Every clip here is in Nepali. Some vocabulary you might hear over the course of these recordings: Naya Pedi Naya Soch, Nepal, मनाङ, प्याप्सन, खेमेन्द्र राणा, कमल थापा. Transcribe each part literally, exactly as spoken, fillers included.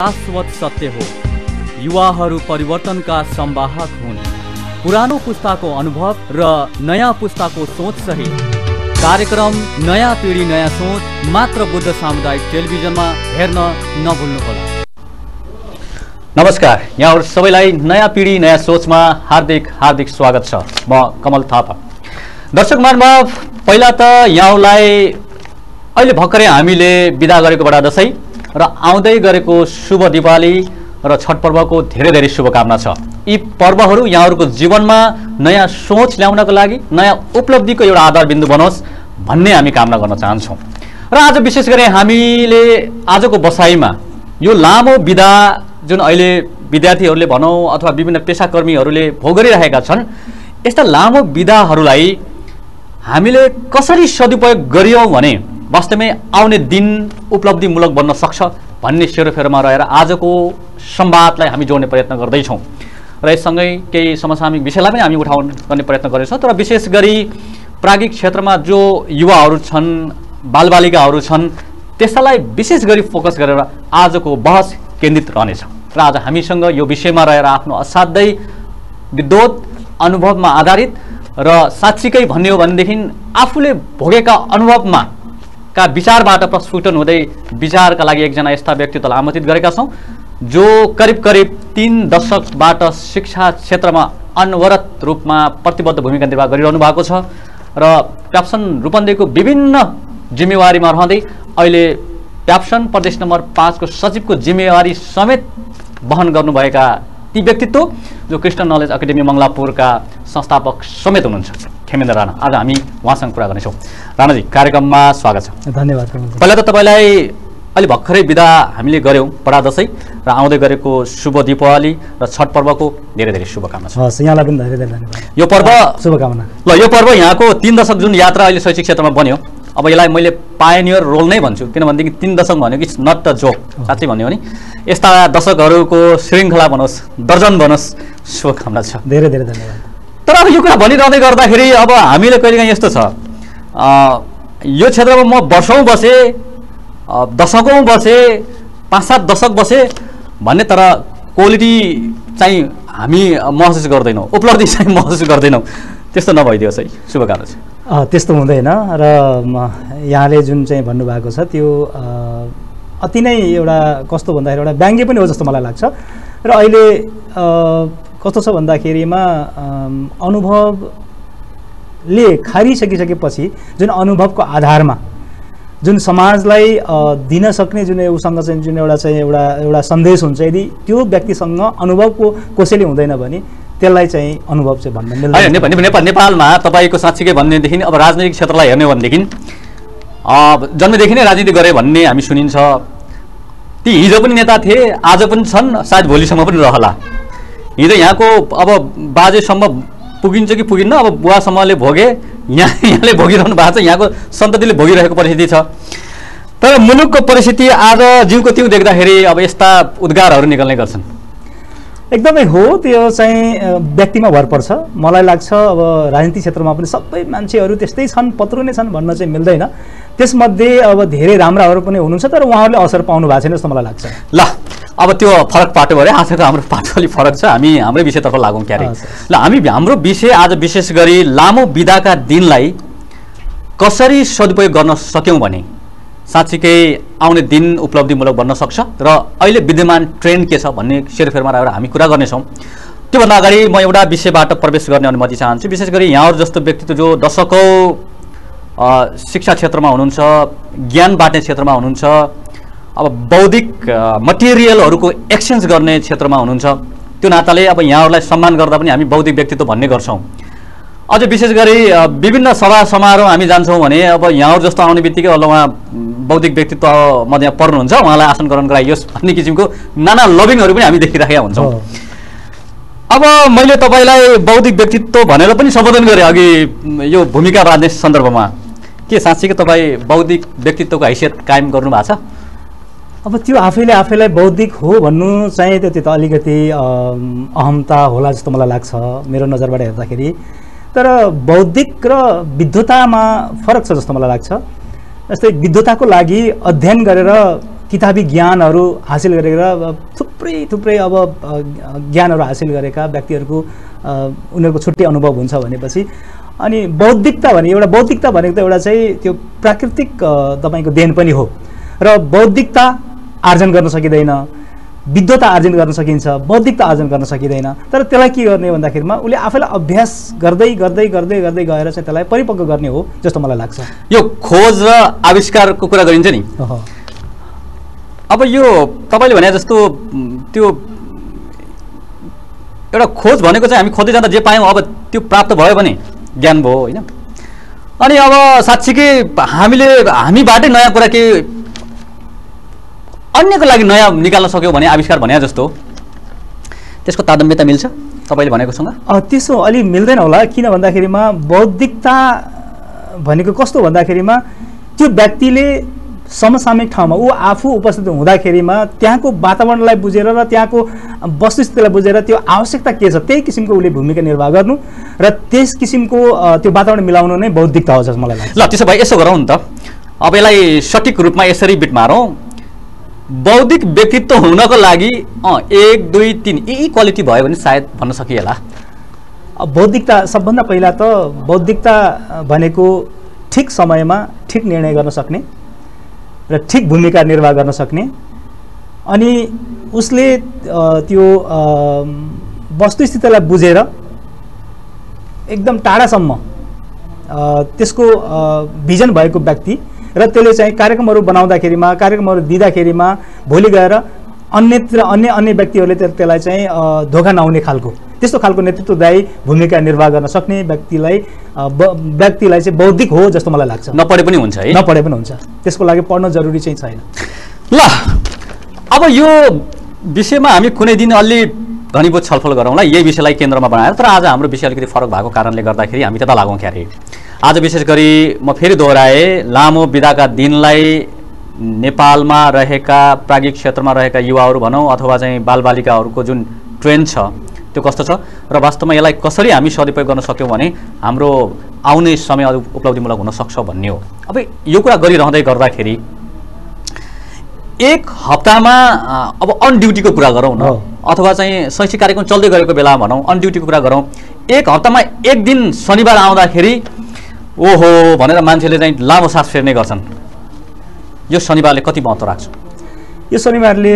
शाश्वत सत्य हो। युवाहरू परिवर्तनका संवाहक हुन्। पुरानो पुस्ताको अनुभव र नयाँ पुस्ताको सोच सहित कार्यक्रम नयाँ पीढी नयाँ सोच मात्र बुद्ध सामुदायिक टेलिभिजनमा हेर्न नभुल्नुहोला। नमस्कार, यहाँहरु सबैलाई नयाँ पीढी नयाँ सोचमा हार्दिक हार्दिक स्वागत छ। म कमल थापा। दर्शक महानुभाव, पहिला त यहाँलाई अहिले भर्खरै हामीले बिदा गरेको बडा दशैं र आउँदै गरेको शुभ दिवाली र छठ पर्वको धेरै धेरै शुभकामना छ। यी पर्वहरू यहाँहरूको जीवनमा नयाँ सोच ल्याउनको लागि, नयाँ उपलब्धिको एउटा आधारबिन्दु बनोस् भन्ने हामी कामना गर्न चाहन्छौँ। र आज विशेष गरी हामीले आजको बसाइमा यो लामो बिदा जुन अहिले विद्यार्थीहरूले भनौँ अथवा विभिन्न पेसाकर्मीहरूले भोग गरिरहेका छन्, यस्ता लामो बिदाहरूलाई हामीले कसरी सदुपयोग गरियौँ भने वास्तवमै आउने दिन उपलब्धिमूलक बन्न सक्छ भन्ने सेरोफेरोमा रहेर आजको संवादलाई हामी जोड्ने प्रयत्न गर्दैछौँ र यससँगै केही समसामयिक विषयलाई पनि हामी उठाउन गर्ने प्रयत्न गर्नेछौँ। तर विशेष गरी प्राज्ञिक क्षेत्रमा जो युवाहरू छन्, बालबालिकाहरू छन्, त्यसलाई विशेष गरी फोकस गरेर आजको बहस केन्द्रित रहनेछ। र आज हामीसँग यो विषयमा रहेर आफ्नो असाध्यै विद्वत अनुभवमा आधारित र साँच्चीकै भन्ने हो भनेदेखि आफूले भोगेका अनुभवमा का विचारबाट प्रस्फुटन हुँदै विचारका लागि एकजना यस्ता व्यक्तित्वलाई आमन्त्रित गरेका छौँ जो करिब करिब तीन दशकबाट शिक्षा क्षेत्रमा अनवरत रूपमा प्रतिबद्ध भूमिका निर्वाह गरिरहनु भएको छ र प्याप्सन रूपन्देहीको विभिन्न जिम्मेवारीमा रहँदै अहिले प्याप्सन प्रदेश नम्बर पाँचको सचिवको जिम्मेवारी समेत वहन गर्नुभएका ती व्यक्तित्व जो कृष्ण नलेज एकाडेमी मङ्गलापुरका संस्थापक समेत हुनुहुन्छ, खेमेन्द्र राणा। आज हामी उहाँसँग कुरा गर्नेछौँ। राणाजी, कार्यक्रममा स्वागत छ। धन्यवाद। पहिला त तपाईँलाई अलि भर्खरै बिदा हामीले गऱ्यौँ बडा दशैं र आउँदै गरेको शुभ दीपावली र छठ पर्वको धेरै धेरै शुभकामना छ। हस्, यहाँलाई पनि धेरै धेरै धन्यवाद। यो पर्व शुभकामना। ल, यो पर्व यहाँको तीन दशक जुन यात्रा अहिले शैक्षिक क्षेत्रमा बन्यो, अब यसलाई मैले पायोनियर रोल नै भन्छु, किनभनेदेखि तीन दशक भनेको इट्स नट अ जोक। साँच्चै भन्यो भने यस्ता दशकहरूको श्रृङ्खला बनोस्, दर्जन बनोस्, शुभकामना छ। धेरै धेरै धन्यवाद। तर अब यो कुरा भनिरहँदै गर्दाखेरि अब हामीले कहिलेकाहीँ यस्तो छ, यो क्षेत्रमा म वर्षौँ बसेँ, दशकौँ बसेँ, पाँच सात दशक बसेँ भन्ने, तर क्वालिटी चाहिँ हामी महसुस गर्दैनौँ, उपलब्धि चाहिँ महसुस गर्दैनौँ। त्यस्तो नभइदियोस् है, शुभकामना छ। त्यस्तो हुँदैन र यहाँले जुन चाहिँ भन्नुभएको छ त्यो अति नै एउटा कस्तो भन्दाखेरि एउटा व्यङ्ग्य पनि हो जस्तो मलाई लाग्छ। र अहिले कस्तो छ भन्दाखेरिमा अनुभवले खारिसकिसकेपछि जुन अनुभवको आधारमा जुन समाजलाई दिन सक्ने जुन उसँग चाहिँ जुन एउटा चाहिँ एउटा एउटा सन्देश हुन्छ, यदि त्यो व्यक्तिसँग अनुभवको कसैले हुँदैन भने त्यसलाई चाहिँ अनुभव चाहिँ भन्न मिल्दैन। नेपालमा तपाईँको साँच्चीकै भन्नेदेखि अब राजनीतिक क्षेत्रलाई हेर्ने हो भनेदेखि जन्मदेखि नै राजनीति गरे भन्ने हामी सुनिन्छ। ती हिजो पनि नेता थिए, आज पनि छन्, सायद भोलिसम्म पनि रहला। हिजो यहाँको अब बाजेसम्म पुगिन्छ कि पुगिन्न, अब बुवासम्मले भोगे, यहाँ यहाँले भोगिरहनु भएको छ, यहाँको सन्ततिले भोगिरहेको परिस्थिति छ। तर मुलुकको परिस्थिति आज जिउको त्यो देख्दाखेरि अब यस्ता उद्गारहरू निकाल्ने गर्छन्। एकदमै हो, त्यो चाहिँ व्यक्तिमा भर पर्छ। मलाई लाग्छ अब राजनीति क्षेत्रमा पनि सबै मान्छेहरू त्यस्तै छन्, पत्रु नै छन् भन्न चाहिँ मिल्दैन। त्यसमध्ये अब धेरै राम्राहरू पनि हुनुहुन्छ, तर उहाँहरूले असर पाउनु भएको छैन जस्तो मलाई लाग्छ। ल, अब त्यो फरक पाटो भयो। आजको हाम्रो पाटो अलिक फरक छ, हामी हाम्रै विषयतर्फ लागौँ क्यारे। ल, हामी हाम्रो विषय आज विशेष गरी लामो बिदाका दिनलाई कसरी सदुपयोग गर्न सक्यौँ भने साँच्चीकै आउने दिन उपलब्धिमूलक बन्न सक्छ र अहिले विद्यमान ट्रेन्ड के छ भन्ने सेरोफेरमा रहेर हामी कुरा गर्नेछौँ। त्योभन्दा अगाडि म एउटा विषयबाट प्रवेश गर्ने अनुमति चाहन्छु। विशेष गरी यहाँहरू जस्तो व्यक्तित्व जो दशकौँ शिक्षा क्षेत्रमा हुनुहुन्छ, ज्ञान बाँड्ने क्षेत्रमा हुनुहुन्छ, अब बौद्धिक मटेरियलहरूको एक्सचेन्ज गर्ने क्षेत्रमा हुनुहुन्छ, त्यो नाताले अब यहाँहरूलाई सम्मान गर्दा पनि हामी बौद्धिक व्यक्तित्व भन्ने गर्छौँ। अझ विशेष गरी विभिन्न सभा समारोह हामी जान्छौँ भने अब यहाँहरू जस्तो आउने बित्तिकै अब उहाँ बौद्धिक व्यक्तित्वमा यहाँ पर्नुहुन्छ, उहाँलाई आसनकरण गराइयोस् भन्ने किसिमको नाना लबिङहरू पनि हामी देखिराखेका हुन्छौँ। अब मैले तपाईँलाई बौद्धिक व्यक्तित्व भनेर पनि सम्बोधन गरेँ अघि यो भूमिका बाँध्ने सन्दर्भमा, के साँच्चीकै तपाईँ बौद्धिक व्यक्तित्वको हैसियत कायम गर्नु भएको छ? अब त्यो आफैले आफैलाई बौद्धिक हो भन्नु चाहिँ त्यो त्यो त अलिकति अहमता होला जस्तो मलाई लाग्छ मेरो नजरबाट हेर्दाखेरि। तर बौद्धिक र विद्वतामा फरक छ जस्तो मलाई लाग्छ। जस्तै विद्वताको लागि अध्ययन गरेर किताबी ज्ञानहरु हासिल गरेर थुप्रै थुप्रै अब ज्ञानहरु हासिल गरेका व्यक्तिहरुको उनीहरुको छुट्टै अनुभव हुन्छ भनेपछि अनि बौद्धिकता भने एउटा बौद्धिकता भनेको त एउटा चाहिँ त्यो प्राकृतिक तपाईको देन पनि हो र बौद्धिकता आर्जन गर्न सकिदैन, विद्वता आर्जन गर्न सकिन्छ, बौद्धिकता आर्जन गर्न सकिदैन। तर त्यसलाई के गर्ने भन्दाखेरिमा उले आफैलाई अभ्यास गर्दै गर्दै गर्दै गर्दै गएर चाहिँ त्यसलाई परिपक्व गर्ने हो जस्तो मलाई लाग्छ। यो खोज र आविष्कारको कुरा गरिन्छ नि, अब यो तपाईले भने जस्तो त्यो एउटा खोज भनेको चाहिँ हामी खोज्दै जाँदा जे पायौँ अब त्यो प्राप्त भयो भने ज्ञान भयो हैन। अनि अब साच्चीकै हामीले हामीबाटै नयाँ कुरा के अन्यको लागि नयाँ निकाल्न सक्यौ भने आविष्कार भने जस्तो त्यसको तादम्यता मिल्छ तपाईले भनेकोसँग? त्यसो अलि मिल्दैन होला, किन भन्दाखेरिमा बौद्धिकता भनेको कस्तो भन्दाखेरिमा त्यो व्यक्तिले समसामयिक ठाउँमा ऊ आफू उपस्थित हुँदाखेरिमा त्यहाँको वातावरणलाई बुझेर र त्यहाँको वस्तुस्थितिलाई बुझेर त्यो आवश्यकता के छ त्यही किसिमको उले भूमिका निर्वाह गर्नु र त्यस किसिमको त्यो वातावरण मिलाउनु नै बौद्धिकता हो जस्तो मलाई लाग्छ। ल त्यसो भए यसो गरौँ नि त, अब यसलाई सटिक रूपमा यसरी बिट मारौँ। बौद्धिक व्यक्तित्व हुनको लागि एक दुई तीन यी क्वालिटी भयो भने सायद भन्न सकिएला। बौद्धिकता सबभन्दा पहिला त बौद्धिकता भनेको ठिक समयमा ठिक निर्णय गर्न सक्ने र ठिक भूमिका निर्वाह गर्न सक्ने, अनि उसले त्यो वस्तुस्थितिलाई बुझेर एकदम टाढासम्म त्यसको भिजन भएको व्यक्ति र त्यसले चाहिँ कार्यक्रमहरु बनाउँदाखेरिमा कार्यक्रमहरु दिँदाखेरिमा भोलि गएर अन्यत्र अन्य अन्य व्यक्तिहरुले त्यसलाई चाहिँ धोका नहुने खालको त्यस्तो खालको नेतृत्वदायी भूमिका निर्वाह गर्न सक्ने व्यक्तिलाई व्यक्तिलाई चाहिँ बौद्धिक हो जस्तो मलाई लाग्छ। नपढे पनि हुन्छ है, नपढे पनि हुन्छ, त्यसको लागि पढ्न जरुरी चाहिँ छैन। ल अब यो विषयमा हामी कुनै दिन अलि घनीभूत छलफल गरौँला, यही विषयलाई केन्द्रमा बनाएर। तर आज हाम्रो विषय अलिकति फरक भएको कारणले गर्दाखेरि हामी त्यता लागौँ क्यारे। आज विशेष गरी म फेरि दोहोऱ्याएँ, लामो बिदाका दिनलाई नेपालमा रहेका प्राज्ञिक क्षेत्रमा रहेका युवाहरू भनौँ अथवा चाहिँ बालबालिकाहरूको जुन ट्रेन्ड छ त्यो कस्तो छ र वास्तवमा यसलाई कसरी हामी सदुपयोग गर्न सक्यौँ भने हाम्रो आउने समय उपलब्धिमूलक हुनसक्छ भन्ने हो। अब यो कुरा गरिरहँदै गर्दाखेरि एक हप्तामा अब अन ड्युटीको कुरा गरौँ न अथवा चाहिँ शैक्षिक कार्यक्रम चल्दै गरेको बेला भनौँ, अन ड्युटीको कुरा गरौँ, एक हप्तामा एक दिन शनिबार आउँदाखेरि ओहो भनेर मान्छेले चाहिँ लामो सास फेर्ने गर्छन्। यो शनिबारले कति महत्त्व राख्छ? यो शनिबारले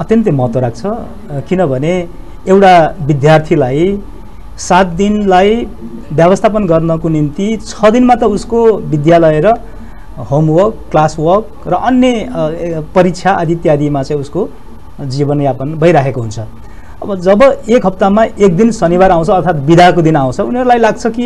अत्यन्तै महत्त्व राख्छ, किनभने एउटा विद्यार्थीलाई सात दिनलाई व्यवस्थापन गर्नको निम्ति छ दिनमा त उसको विद्यालय र होमवर्क, क्लासवर्क र अन्य परीक्षा आदि इत्यादिमा चाहिँ उसको जीवनयापन भइरहेको हुन्छ। अब जब एक हप्तामा एक दिन शनिबार आउँछ अर्थात् बिदाको दिन आउँछ, उनीहरूलाई लाग्छ कि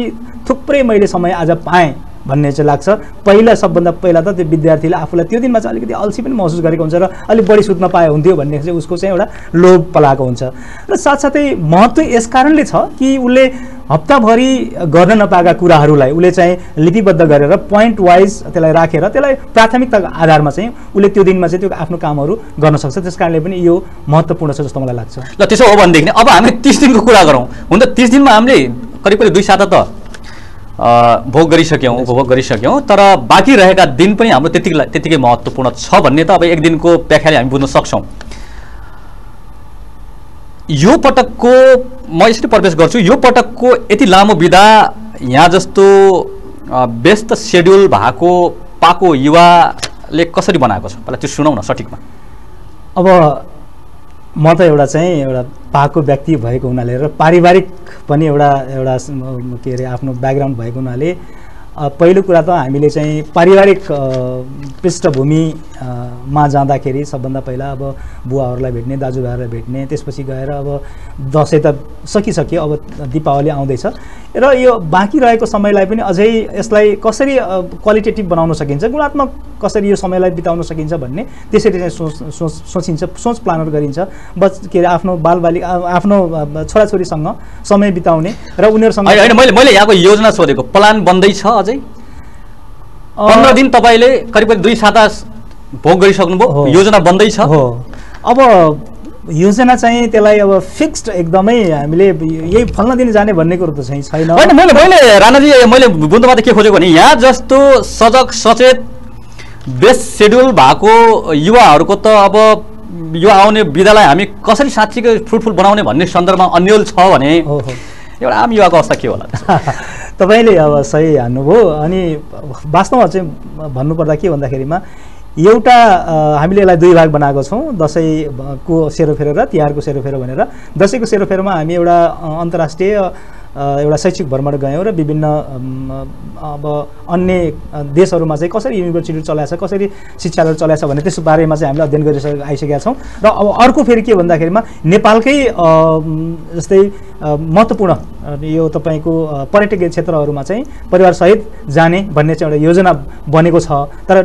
थुप्रै मैले समय आज पाएँ भन्ने चाहिँ लाग्छ। पहिला सबभन्दा पहिला त त्यो विद्यार्थीले आफूलाई त्यो दिनमा चाहिँ अलिकति अल्छी पनि महसुस गरेको हुन्छ र अलिक बढी सुत्न पाए हुन्थ्यो भन्ने चाहिँ उसको चाहिँ एउटा लोभ पलाएको हुन्छ। र साथसाथै महत्त्व यस कारणले छ कि उसले हप्ताभरि गर्न नपाएका कुराहरूलाई उसले चाहिँ लिपिबद्ध गरेर पोइन्ट वाइज त्यसलाई राखेर त्यसलाई प्राथमिकताको आधारमा चाहिँ उसले त्यो दिनमा चाहिँ त्यो आफ्नो कामहरू गर्न सक्छ। त्यस कारणले पनि यो महत्त्वपूर्ण छ जस्तो मलाई लाग्छ। ल त्यसो हो भनेदेखि अब हामी तिस दिनको कुरा गरौँ। हुन त तिस दिनमा हामीले करिब करिब दुई साता त भोग गरिसक्यौँ, उपभोग गरिसक्यौँ, तर बाँकी रहेका दिन पनि हाम्रो त्यतिकै त्यतिकै महत्त्वपूर्ण छ भन्ने त अब एक दिनको व्याख्याले हामी बुझ्न सक्छौँ। यो पटकको म यसरी प्रवेश गर्छु, यो पटकको यति लामो बिदा यहाँ जस्तो व्यस्त सेड्युल भएको पाको युवाले कसरी बनाएको छ पहिला त्यो सुनौँ न सटिकमा। अब म त एउटा चाहिँ एउटा पाएको व्यक्ति भएको हुनाले र पारिवारिक पनि एउटा एउटा के अरे आफ्नो ब्याकग्राउन्ड भएको हुनाले पहिलो कुरा त हामीले चाहिँ पारिवारिक पृष्ठभूमिमा जाँदाखेरि सबभन्दा पहिला अब बुवाहरूलाई भेट्ने, दाजुभाइहरूलाई भेट्ने, त्यसपछि गएर अब दसैँ त सकिसक्यो, अब दीपावली आउँदैछ र यो बाँकी रहेको समयलाई पनि अझै यसलाई कसरी क्वालिटेटिभ बनाउन सकिन्छ, गुणात्मक कसरी यो समयलाई बिताउन सकिन्छ भन्ने त्यसरी चाहिँ सोच सोच सोचिन्छ, सोच प्लानर गरिन्छ। बच के अरे आफ्नो बालबालिका आफ्नो छोराछोरीसँग समय बिताउने र उनीहरूसँग मैले मैले यहाँको योजना सोधेको, प्लान बन्दैछ अझै पन्ध्र दिन तपाईँले करिब करिब दुई साता भोग गरिसक्नुभयो, योजना बन्दैछ हो। अब योजना चाहिँ त्यसलाई अब फिक्स्ड एकदमै हामीले यही फल्न दिन जाने भन्ने कुरो त चाहिँ छैन। होइन मैले मैले राणाजी मैले बुझ्नुमा त के खोजेको भने यहाँ जस्तो सजग सचेत बेस्ट शेड्यूल भएको युवाहरुको त अब यो आउने विधालाई हामी कसरी साँच्चै फ्रुटफुल बनाउने भन्ने सन्दर्भमा अन्यल छ भने एउटा आम युवाको अवस्था के होला? तपाईले अब सही हान्नुभयो। अनि वास्तवमा चाहिँ भन्नुपर्दा के भन्दाखेरिमा एउटा हामीले यसलाई दुई भाग बनाएको छौं, दशैंको सेरोफेरो र तिहारको सेरोफेरो भनेर। दशैंको सेरोफेरोमा हामी एउटा अन्तर्राष्ट्रिय एउटा शैक्षिक भ्रमण गयौं र विभिन्न अब अन्य देशहरुमा चाहिँ कसरी युनिभर्सिटी चलाएको छ, कसरी शिक्षाहरू चलाएको छ भन्ने त्यस बारेमा चाहिँ हामीले अध्ययन गरिसके आइसकेका छौं। र अब अर्को फेरि के भन्दाखेरिमा नेपालकै जस्तै महत्त्वपूर्ण यो तपाईको पर्यटकीय क्षेत्रहरुमा चाहिँ परिवार सहित जाने भन्ने चाहिँ एउटा योजना बनेको छ, तर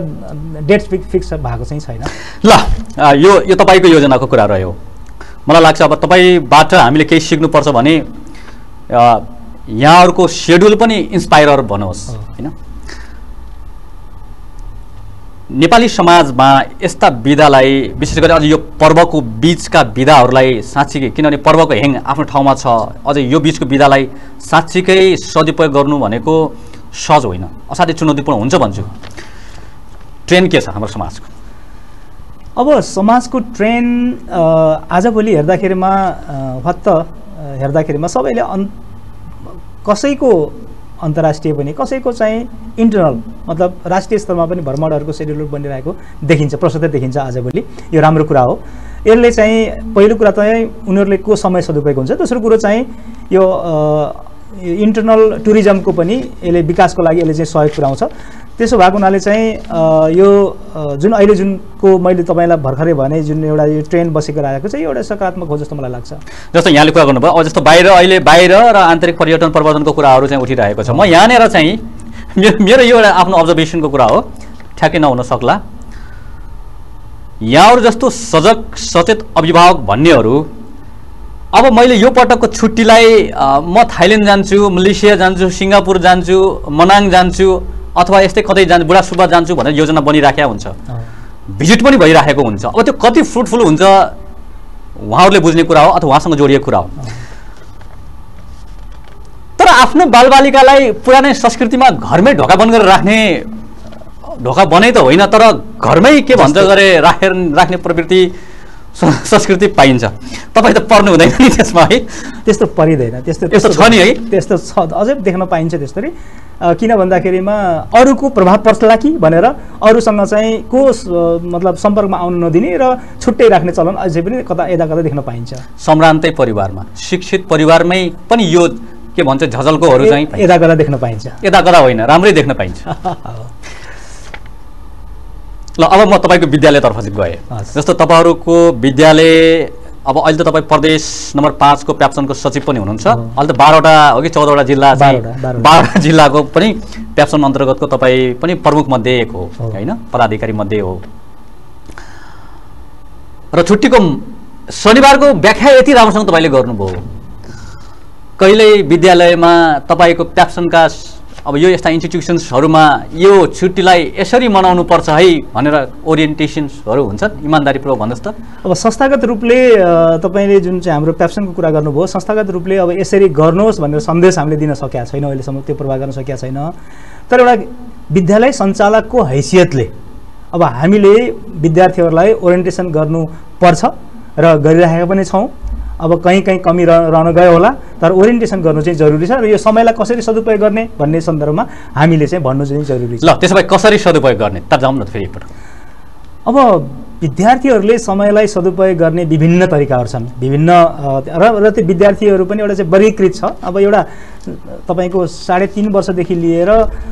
डेट फिक्स भएको चाहिँ छैन। ल यो यो तपाईको योजनाको कुरा रह्यो। मलाई लाग्छ अब तपाईबाट हामीले केही सिक्नुपर्छ भने यहाँहरुको शेड्युल पनि इन्स्पायरर बनोस्, हैन? नेपाली समाजमा यस्ता बिदालाई विशेष गरी अझ यो पर्वको बीचका बिदाहरुलाई साच्चै, किनभने पर्वको हेङ आफ्नो ठाउँमा छ, अझ यो बीचको बिदालाई साच्चै सदुपयोग गर्नु भनेको सहज होइन, असाध्यै चुनौतीपूर्ण हुन्छ भन्छु। ट्रेन्ड के छ हाम्रो समाजको? अब समाजको ट्रेन्ड आजभोलि हेर्दाखेरिमा भत्त हेर्दाखेरिमा सबैले कसैको अन्तर्राष्ट्रिय पनि कसैको चाहिँ इन्टरनल मतलब राष्ट्रिय स्तरमा पनि भ्रमणहरुको सेड्युल बनिरहेको देखिन्छ, प्रशस्त देखिन्छ आजभोलि। यो राम्रो कुरा हो। यसले चाहिँ पहिलो कुरा त उनीहरुले को समय सदुपयोग हुन्छ, दोस्रो कुरा चाहिँ यो इन्टरनल टुरिज्मको पनि यसले विकासको लागि यसले चाहिँ सहयोग पुर्याउँछ। त्यसो भएको हुनाले चाहिँ यो जुन अहिले जुनको मैले तपाईलाई भर्खरै भने जुन एउटा यो ट्रेन्ड बसेको रहेको चाहिँ एउटा सकारात्मक हो जस्तो मलाई लाग्छ। जस्तो यहाँले कुरा गर्नुभयो, अब जस्तो बाहिर अहिले बाहिर र आन्तरिक पर्यटन प्रवर्धनको कुराहरू चाहिँ उठिरहेको छ। म यहाँनेर चाहिँ मेरो मेरो यो एउटा आफ्नो अब्जर्भेसनको कुरा हो, ठ्याक्कै नहुन सक्ला। यहाँहरु जस्तो सजग सचेत अभिभावक भन्नेहरू अब मैले यो पटकको छुट्टीलाई म थाइल्यान्ड जान्छु, मलेसिया जान्छु, सिङ्गापुर जान्छु, मनाङ जान्छु अथवा यस्तै कतै जान्छु, बुढासुबा जान्छु भनेर योजना बनिराखेको हुन्छ, भिजिट पनि भइराखेको हुन्छ। अब त्यो कति फ्रुटफुल हुन्छ उहाँहरूले बुझ्ने कुरा हो अथवा उहाँसँग जोडिएको कुरा हो। तर आफ्नो बालबालिकालाई पुरानै संस्कृतिमा घरमै ढोका बन्द गरेर राख्ने, ढोका बनै त होइन तर घरमै के भन्छ गरे राखेर राख्ने प्रवृत्ति संस्कृति पाइन्छ। तपाई त पर्नु हुँदैन नि त्यसमा, है? त्यस्तो परिदैन, त्यस्तो त्यस्तो छ नि, है? त्यस्तो छ, अझै देख्न पाइन्छ त्यसरी। किन भन्दाखेरिमा अरूको प्रभाव पर्छला कि भनेर अरूसँग चाहिँ को मतलब सम्पर्कमा आउन नदिने र छुट्टै राख्ने चलन अझै पनि कता यता कता देख्न पाइन्छ। सम्रान्तै परिवारमा, शिक्षित परिवारमै पनि यो के भन्छ झझल्कोहरू चाहिँ यता कता देख्न पाइन्छ, यता कता होइन राम्रै देख्न पाइन्छ। ल अब म तपाईँको विद्यालयतर्फ गएँ। जस्तो तपाईहरुको विद्यालय अब अहिले त तपाई प्रदेश नम्बर पाँच को प्याप्सनको सचिव पनि हुनुहुन्छ, अहिले त बाह्रवटा हो कि चौधवटा जिल्ला बाह्रवटा जिल्लाको पनि प्याप्सन अन्तर्गतको तपाई पनि प्रमुख मध्ये एक हो, हैन? पदाधिकारी मध्ये हो। र छुट्टीको शनिबारको व्याख्या यति राम्रोसँग तपाईले गर्नुभयो। कहिले विद्यालयमा तपाईको प्याप्सनका अब यो यस्ता इन्स्टिट्युसन्सहरुमा यो छुट्टीलाई यसरी मनाउनु पर्छ है भनेर ओरिएन्टेसन्सहरु हुन्छ? इमानदारीपूर्वक भन्नुस् त। अब संस्थागत रूपले तपाईले जुन चाहिँ हाम्रो प्याप्सनको कुरा गर्नुभयो, संस्थागत रूपले अब यसरी गर्नुहोस् भनेर सन्देश हामीले दिन सकेका छैन, अहिलेसम्म त्यो प्रभाव गर्न सकेका छैन। तर एउटा विद्यालय सञ्चालकको हैसियतले अब हामीले विद्यार्थीहरुलाई ओरिएन्टेसन गर्नु पर्छ र गरिरहेका पनि छौं। अब कहीं कहीं कमी रहन गयो होला, तर ओरिएन्टेसन गर्नु चाहिँ जरुरी छ र यो समयलाई कसरी सदुपयोग गर्ने भन्ने सन्दर्भमा हामीले चाहिँ भन्नु चाहिँ जरुरी छ। ल त्यसैले कसरी सदुपयोग गर्ने त जाउँ न फेरि एकपटक। अब विद्यार्थीहरूले समयलाई सदुपयोग गर्ने विभिन्न तरिकाहरू छन्, विभिन्न र त्यो विद्यार्थीहरू पनि एउटा चाहिँ वर्गीकृत छ। अब एउटा तपाईको साढे तीन वर्षदेखि लिएर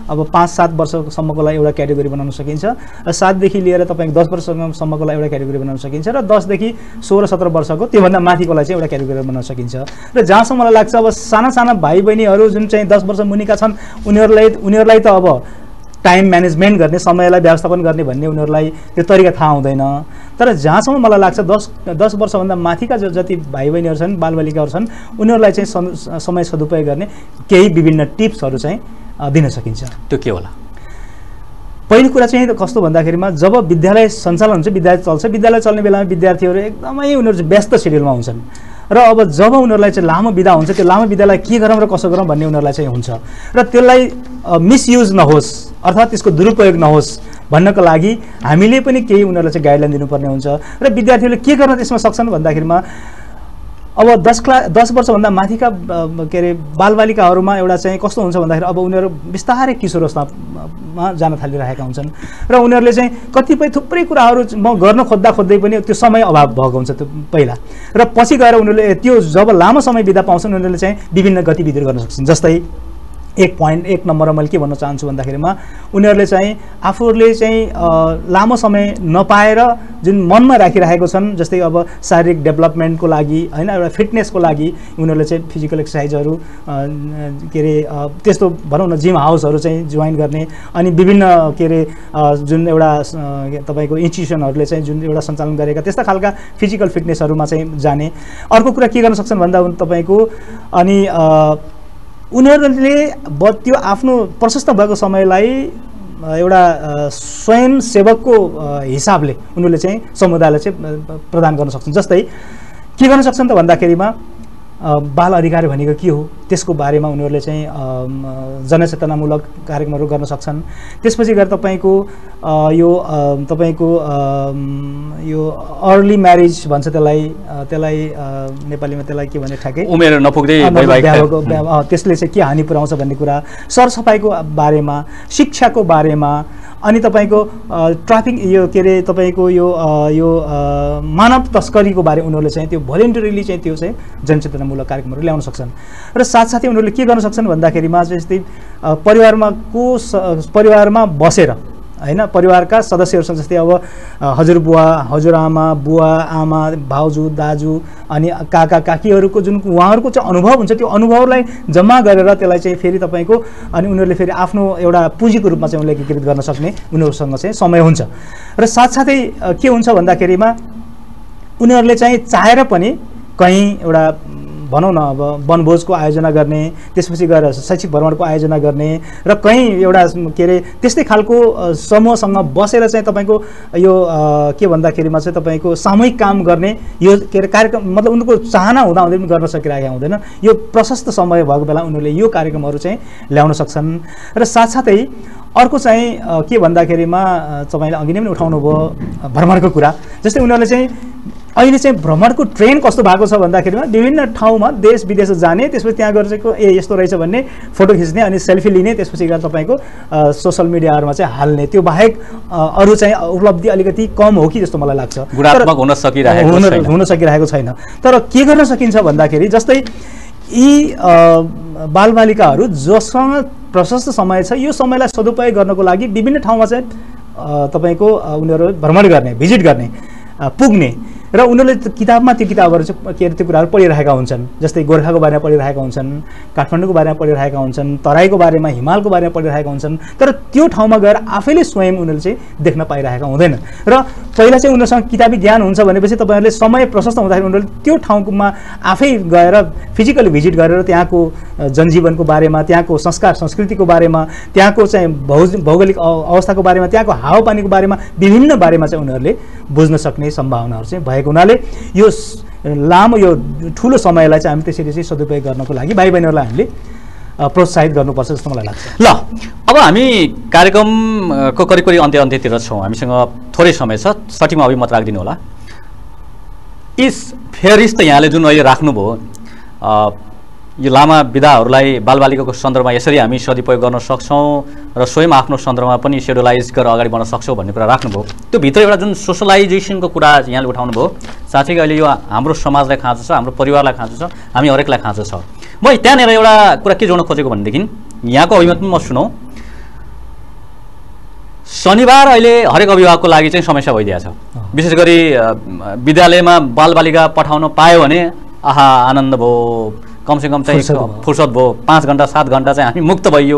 अब पाँच सात वर्षसम्मकोलाई एउटा क्याटेगोरी बनाउन सकिन्छ, र सातदेखि लिएर तपाईको दस वर्षसम्मकोलाई एउटा क्याटेगोरी बनाउन सकिन्छ, र दसदेखि सोह्र सत्र वर्षको त्योभन्दा माथिकोलाई चाहिँ एउटा क्याटेगोरी बनाउन सकिन्छ। र जहाँसम्म मलाई लाग्छ अब साना साना भाइ बहिनीहरू जुन चाहिँ दस वर्ष मुनिका छन् उनीहरूलाई उनीहरूलाई त अब टाइम म्यानेजमेन्ट गर्ने, समयलाई व्यवस्थापन गर्ने भन्ने उनीहरूलाई त्यो तरिका थाहा हुँदैन। तर जहाँसम्म मलाई लाग्छ दस दस वर्षभन्दा माथिका जो जति भाइ बहिनीहरू छन्, बालबालिकाहरू छन्, उनीहरूलाई चाहिँ समय सदुपयोग गर्ने केही विभिन्न टिप्सहरू चाहिँ दिन सकिन्छ। त्यो के होला? पहिलो कुरा चाहिँ कस्तो भन्दाखेरिमा जब विद्यालय सञ्चालन हुन्छ, विद्यालय चल्छ, विद्यालय चल्ने बेलामा विद्यार्थीहरू एकदमै उनीहरू व्यस्त सेड्युलमा हुन्छन्, र अब जब उनीहरूलाई चाहिँ लामो बिदा हुन्छ त्यो लामो बिदालाई के गरौँ र कसो गरौँ भन्ने उनीहरूलाई चाहिँ हुन्छ, र त्यसलाई मिसयुज नहोस् अर्थात् त्यसको दुरुपयोग नहोस् भन्नको लागि हामीले पनि केही उनीहरुलाई चाहिँ गाइडलाइन दिनुपर्ने हुन्छ र विद्यार्थीहरूले के गर्न त्यसमा सक्छन् भन्दाखेरिमा अब दस क्ला दस वर्ष भन्दा माथिका के रे बालबालिकाहरुमा एउटा चाहिँ कस्तो हुन्छ भन्दाखेरि अब उनीहरु बिस्तारै किशोरावस्थामा जान थालिरहेका हुन्छन् र उनीहरुले चाहिँ कतिपय थुप्रै कुराहरु म गर्न खोज्दा खोज्दै पनि त्यो समय अभाव भएको हुन्छ त्यो पहिला र पछि गएर उनीहरुले त्यो जब लामो समय बिदा पाउँछन् उनीहरुले चाहिँ विभिन्न गतिविधिहरु गर्न सक्छन्। जस्तै एक पॉइंट एक नंबर में मैं के भन्न चाहूँ भन्दाखेरि उनीहरुले चाहिँ आफूहरुले चाहिँ लामो समय नपाएर जुन मन में राखिरहेको छन् जस्तै अब शारीरिक डेभलपमेन्ट को लागि हैन एउटा फिटनेस को लागि उनीहरुले चाहिँ फिजिकल एक्सरसाइजहरु के रे त्यस्तो भनौं न जिम हाउसहरु चाहिँ ज्वाइन गर्ने अनि विभिन्न के रे जुन एउटा तपाईको इन्स्टिट्युसनहरुले चाहिँ जुन एउटा सञ्चालन गरेका त्यस्ता खालका फिजिकल फिटनेसहरुमा चाहिँ जाने। अर्को कुरा के गर्न सक्छन् भन्दा तपाईको अनि उनीहरुले त्यो आफ्नो प्रशस्त भएको समयलाई एउटा स्वयं सेवकको हिसाबले उनीहरुले चाहिँ समुदायलाई चाहिँ प्रदान गर्न सक्छन्। जस्तै के गर्न सक्छन् त भन्दाखेरिमा बाल अधिकार भनेको के हो त्यसको बारेमा उनीहरुले चाहिँ जनचेतनामूलक कार्यक्रमहरु गर्न सक्छन्। त्यसपछि गएर तपाईको यो तपाईको यो अर्ली म्यारेज भन्छ त्यसलाई त्यसलाई नेपालीमा त्यसलाई के भन्ने ठ्याके उमेर नपुग्दै वैवाहिक त्यसले चाहिँ के हानि पुर्याउँछ भन्ने कुरा, सरसफाईको बारेमा, शिक्षाको बारेमा, अनि तपाईको ट्राफिक यो के रे तपाईको यो यो मानव तस्करीको बारे उनीहरुले चाहिँ त्यो भोलिन्टरीली चाहिँ त्यो चाहिँ जनचेतनामूलक कार्यक्रमहरु ल्याउन सक्छन्। र साथसाथै उनीहरुले के गर्न सक्छन् भन्दाखेरिमा जस्तै परिवारमा को परिवारमा बसेर हैन परिवारका सदस्यहरु जस्तै अब हजुरबुवा, हजुरआमा, बुवा, आमा, भाउजू, दाजू अनि काका काकीहरुको जुन उहाँहरुको चाहिँ अनुभव हुन्छ त्यो अनुभवलाई जम्मा गरेर त्यसलाई चाहिँ फेरि तपाईको अनि उनीहरुले फेरि आफ्नो एउटा पुँजीको रूपमा चाहिँ उल्लेखित गर्न सक्ने उनीहरुसँग चाहिँ समय हुन्छ। र साथसाथै के हुन्छ भन्दाखेरिमा उनीहरुले चाहिँ चाहेर पनि कहीं एउटा भनौं न अब वनभोज को आयोजना गर्ने, त्यसपछि गएर शैक्षिक भ्रमण को आयोजना गर्ने र कहीं एउटा के रे त्यस्तै खालको समूहसँग बसेर चाहिँ तपाईको यो के भन्दाखेरिमा चाहिँ तपाईको सामूहिक काम गर्ने यो के रे कार्यक्रम मतलब उनको चाहना हुँदा हुँदै पनि गर्न सकिरहेका हुँदैन। यो प्रशस्त समय भएको बेला उनीहरुले यो कार्यक्रमहरु चाहिँ ल्याउन सक्छन्। र साथसाथै अर्को चाहिँ के भन्दाखेरिमा तपाईले अघि नै पनि उठाउनु भयो भ्रमणको कुरा, जस्तै उनीहरुले चाहिँ अहिले चाहिँ भ्रमणको ट्रेन कस्तो भएको छ भन्दाखेरिमा विभिन्न ठाउँमा देश विदेश जाने त्यसपछि त्यहाँ गरेको ए यस्तो रहेछ भन्ने फोटो खिच्ने अनि सेल्फी लिने त्यसपछि गएर तपाईको सोशल मिडियाहरुमा चाहिँ हाल्ने त्यो बाहेक अरु चाहिँ उपलब्धि अलिकति कम हो कि जस्तो मलाई लाग्छ। गुणात्मक हुन सकिरहेको छैन हुन सकिरहेको छैन तर के गर्न सकिन्छ भन्दाखेरि जस्तै यी बालबालिकाहरु जससँग प्रशस्त समय छ यो समयलाई सदुपयोग गर्नको लागि विभिन्न ठाउँमा चाहिँ तपाईको उनीहरु भ्रमण गर्ने, भिजिट गर्ने, पुग्ने र उनीहरुले किताबमा त्यो किताबहरु चाहिँ के त्यो कुराहरु पढिरहेका हुन्छन्। जस्तै गोर्खाको बारेमा पढिरहेका हुन्छन्, काठमाडौँको बारेमा पढिरहेका हुन्छन्, तराईको बारेमा, हिमालको बारेमा पढिरहेका हुन्छन् तर त्यो ठाउँमा गएर आफैले स्वयं उनीहरुले चाहिँ देख्न पाइरहेका हुँदैन र पहिला चाहिँ उनीहरुसँग किताबी ज्ञान हुन्छ भनेपछि तपाईहरुले समय प्रशस्त हुँदाखेरि उनीहरुले त्यो ठाउँमा आफै गएर फिजिकली भिजिट गरेर त्यहाँको जनजीवनको बारेमा, त्यहाँको संस्कार संस्कृतिको बारेमा, त्यहाँको चाहिँ भौगोलिक अवस्थाको बारेमा, त्यहाँको हावापानीको बारेमा विभिन्न बारेमा चाहिँ उनीहरुले बुझ्न सक्ने सम्भावनाहरु चाहिँ हुनाले यो लामो यो ठूलो समयलाई चाहिँ हामी त्यसरी चाहिँ सदुपयोग गर्नको लागि भाइ बहिनीहरुलाई हामीले प्रोत्साहित गर्नुपर्छ जस्तो मलाई लाग्छ। ल अब हामी कार्यक्रमको करिब करिब अन्त्य अन्त्यतिर छौँ, हामीसँग थोरै समय छ, सटिकमा अभिमत राखिदिनु होला। इस फेरिस्त यहाँले जुन अहिले राख्नुभयो यो लामा विधाहरूलाई बालबालिकाको सन्दर्भमा यसरी हामी सदुपयोग गर्न सक्छौँ र स्वयं आफ्नो सन्दर्भमा पनि सेड्युलाइज गरेर अगाडि बढ्न सक्छौँ भन्ने कुरा राख्नुभयो। त्यो भित्र एउटा जुन सोसलाइजेसनको कुरा यहाँले उठाउनु भयो, साँच्चै अहिले यो हाम्रो समाजलाई खाँचो छ, हाम्रो परिवारलाई खाँचो छ, हामी हरेकलाई खाँचो छ। म त्यहाँनिर एउटा कुरा के जोड्न खोजेको भनेदेखि यहाँको अभिमत पनि म सुनौँ। शनिबार अहिले हरेक अभिभावकको लागि चाहिँ समस्या भइदिया छ, विशेष गरी विद्यालयमा बालबालिका पठाउन पायो भने आहा आनन्द भयो, कमसेकम चाहिँ फुर्सद भयो, पाँच घन्टा सात घन्टा चाहिँ हामी मुक्त भइयो।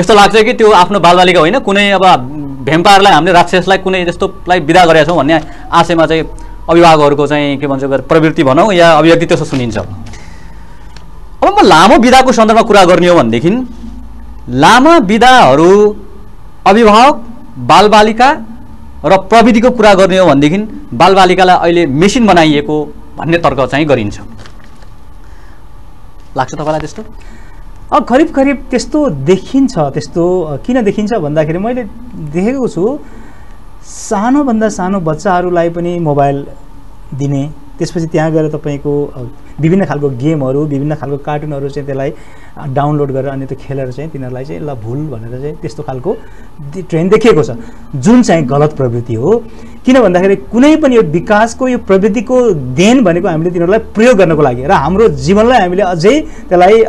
यस्तो लाग्छ कि त्यो आफ्नो बालबालिका होइन कुनै अब भेम्पायरलाई हामीले राक्षसलाई कुनै त्यस्तोलाई विदा गरेका छौँ भन्ने आशयमा चाहिँ अभिभावकहरूको चाहिँ के भन्छ प्रवृत्ति भनौँ या अभिव्यक्ति त्यस्तो सुनिन्छ। अब म लामो विदाको सन्दर्भमा कुरा गर्ने हो भनेदेखि लामा विदाहरू अभिभावक बालबालिका र प्रविधिको कुरा गर्ने हो भनेदेखि बालबालिकालाई अहिले मेसिन बनाइएको भन्ने तर्क चाहिँ गरिन्छ, लाग्छ तपाईँलाई त्यस्तो? अब खरीब खरीब त्यस्तो देखिन्छ त्यस्तो किन देखिन्छ भन्दाखेरि मैले देखेको छु सानो भन्दा सानो बच्चाहरूलाई पनि मोबाइल दिने, त्यसपछि त्यहाँ गएर तपाईको विभिन्न खालको गेमहरु विभिन्न खालको कार्टुनहरु चाहिँ त्यसलाई डाउनलोड गरेर अनि त्यो खेलेर चाहिँ तिनीहरूलाई चाहिँ ल भूल भनेर चाहिँ त्यस्तो खालको ट्रेन्ड देखिएको छ जुन चाहिँ गलत प्रवृत्ति हो। किन भन्दाखेरि कुनै पनि यो विकासको यो प्रवृत्तिको देन भनेको हामीले तिनीहरूलाई प्रयोग गर्नको लागि र हाम्रो जीवनलाई हामीले अझै त्यसलाई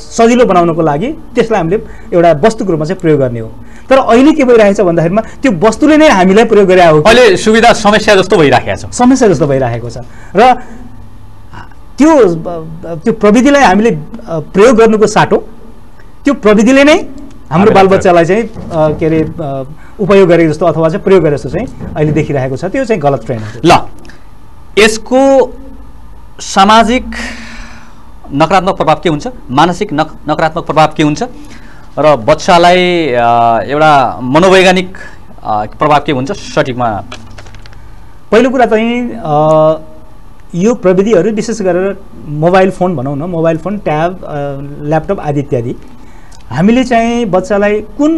सजिलो बनाउनको लागि त्यसलाई हामीले एउटा वस्तुको रूपमा चाहिँ प्रयोग गर्ने हो। तर अहिले के भइरहेको छ भन्दाखेरिमा त्यो वस्तुले नै हामीलाई प्रयोग गरेको हो। अहिले सुविधा समस्या जस्तो भइरहेको छ, समस्या जस्तो भइरहेको छ र त्यो त्यो प्रविधिलाई हामीले प्रयोग गर्नुको साटो त्यो प्रविधिले नै हाम्रो बालबच्चालाई चाहिँ के अरे उपयोग गरे जस्तो अथवा चाहिँ प्रयोग गरे जस्तो चाहिँ अहिले देखिरहेको छ। त्यो चाहिँ गलत ट्रेन्ड हो। ल यसको सामाजिक नकारात्मक प्रभाव के हुन्छ, मानसिक नकारात्मक प्रभाव के हुन्छ र बच्चालाई एउटा मनोवैज्ञानिक प्रभाव के हुन्छ सठिकमा? पहिलो कुरा चाहिँ यो प्रविधिहरु विशेष गरेर मोबाइल फोन भनौं न, मोबाइल फोन ट्याब ल्यापटप आदि इत्यादि हामीले चाहिँ बच्चालाई कुन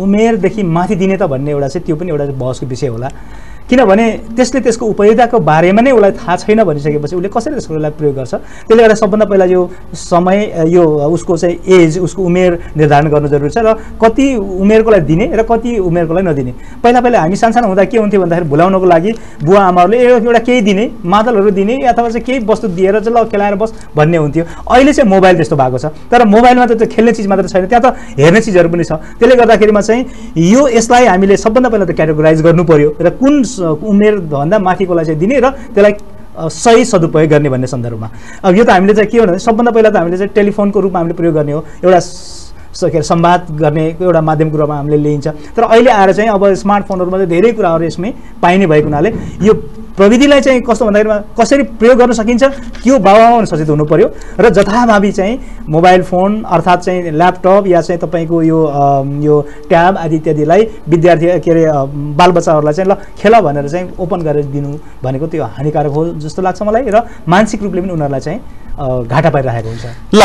उमेरदेखि माथि दिने त भन्ने एउटा चाहिँ त्यो पनि एउटा बहसको विषय होला। किनभने त्यसले त्यसको उपयोगिताको बारेमा नै उलाई थाहा छैन भनिसकेपछि उसले कसरी त्यसलाई प्रयोग गर्छ? त्यसले गर्दा सबभन्दा पहिला यो समय यो उसको चाहिँ एज उसको उमेर निर्धारण गर्नु जरुरी छ र कति उमेरकोलाई दिने र कति उमेरकोलाई नदिने। पहिला पहिला हामी सानसानो हुँदा के हुन्थ्यो भन्दाखेरि भुलाउनको लागि बुवा आमाहरूले एउटा केही दिने, मादलहरू दिने अथवा चाहिँ केही वस्तु दिएर चाहिँ ल खेलाएर बस भन्ने हुन्थ्यो। अहिले चाहिँ मोबाइल त्यस्तो भएको छ। तर मोबाइलमा त त्यो खेल्ने चिज मात्र छैन, त्यहाँ त हेर्ने चिजहरू पनि छ। त्यसले गर्दाखेरिमा चाहिँ यो यसलाई हामीले सबभन्दा पहिला त क्याटेगोराइज गर्नु पर्यो र कुन उमेर भन्दा माथिकोलाई चाहिँ दिने र त्यसलाई सही सदुपयोग गर्ने भन्ने सन्दर्भमा। अब यो त हामीले चाहिँ के हो भने सबभन्दा पहिला त हामीले चाहिँ टेलिफोनको रूपमा हामीले प्रयोग गर्ने हो, एउटा संवाद गर्ने एउटा माध्यमको रूपमा हामीले लिइन्छ। तर अहिले आएर चाहिँ अब स्मार्टफोनहरुमा चाहिँ धेरै कुराहरु यसमै पाइने भएको हुनाले यो प्रविधिलाई चाहिँ कस्तो भन्दाखेरि कसरी प्रयोग गर्न सकिन्छ त्यो बारेमा सचेत हुनु पर्यो र जथाभावी चाहिँ मोबाइल फोन अर्थात् चाहिँ ल्यापटप या चाहिँ तपाईको यो यो ट्याब आदि इत्यादिलाई विद्यार्थी के अरे बालबच्चाहरुलाई चाहिँ ल खेल भनेर चाहिँ ओपन गरेर दिनु भनेको त्यो हानिकारक हो जस्तो लाग्छ मलाई र मानसिक रूपले पनि उनीहरुलाई चाहिँ घाटा पाइरहेको हुन्छ। ल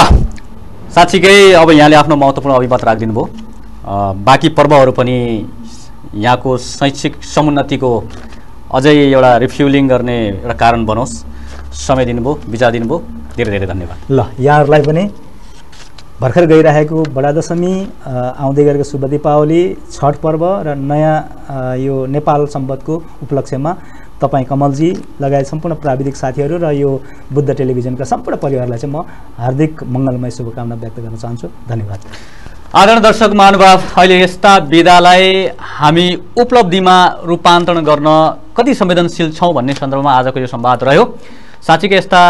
साँच्चीकै अब यहाँले आफ्नो महत्त्वपूर्ण अभिमत राखिदिनु भयो। बाँकी पर्वहरु पनि यहाँको शैक्षिक समुन्नतिको अझै एउटा रिफ्युलिङ गर्ने एउटा कारण बनोस्। समय दिनुभयो, विचार दिनुभयो, धेरै धेरै धन्यवाद। ल यहाँहरूलाई पनि भर्खर गइरहेको बडा दशमी, आउँदै गरेको शुभ दीपावली, छठ पर्व र नयाँ यो नेपाल सम्बन्धको उपलक्ष्यमा तपाईं कमलजी लगायत सम्पूर्ण प्राविधिक साथीहरू र यो बुद्ध टेलिभिजनका सम्पूर्ण परिवारलाई चाहिँ म हार्दिक मङ्गलमय शुभकामना व्यक्त गर्न चाहन्छु। धन्यवाद। आदरणीय दर्शक महानुभाव, अहिले यस्ता विधालाई हामी उपलब्धिमा रूपान्तरण गर्न कति संवेदनशील छौं भन्ने सन्दर्भमा आजको यो संवाद रह्यो। साँच्चीकै यस्ता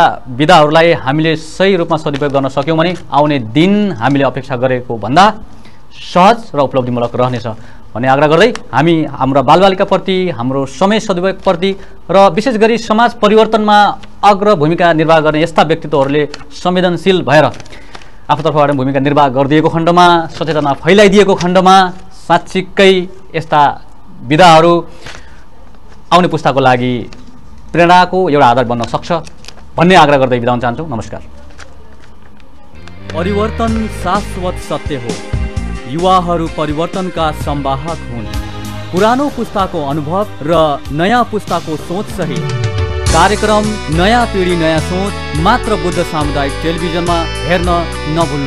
विधाहरूलाई हामीले सही रूपमा सदुपयोग गर्न सक्यौं भने आउने दिन हामीले अपेक्षा गरेको भन्दा सहज र उपलब्धिमूलक रहनेछ भन्ने आग्रह गर्दै हामी हाम्रा बालबालिकाप्रति, हाम्रो समय सदुपयोगप्रति र विशेष गरी समाज परिवर्तनमा अग्र भूमिका निर्वाह गर्ने यस्ता व्यक्तित्वहरूले संवेदनशील भएर आफूतर्फबाट भूमिका निर्वाह गरिदिएको खण्डमा, सचेतना फैलाइदिएको खण्डमा साँच्चीकै यस्ता विधाहरू आउने पुस्ताको लागि प्रेरणाको एउटा आधार बन्न सक्छ भन्ने आग्रह गर्दै बिदा हुन चाहन्छु। नमस्कार। परिवर्तन शाश्वत सत्य हो। युवाहरू परिवर्तनका संवाहक हुन्। पुरानो पुस्ताको अनुभव र नयाँ पुस्ताको सोच सहित कार्यक्रम नयाँ पिढी नयाँ सोच मात्र बुद्ध सामुदायिक टेलिभिजनमा हेर्न नभुल्नु।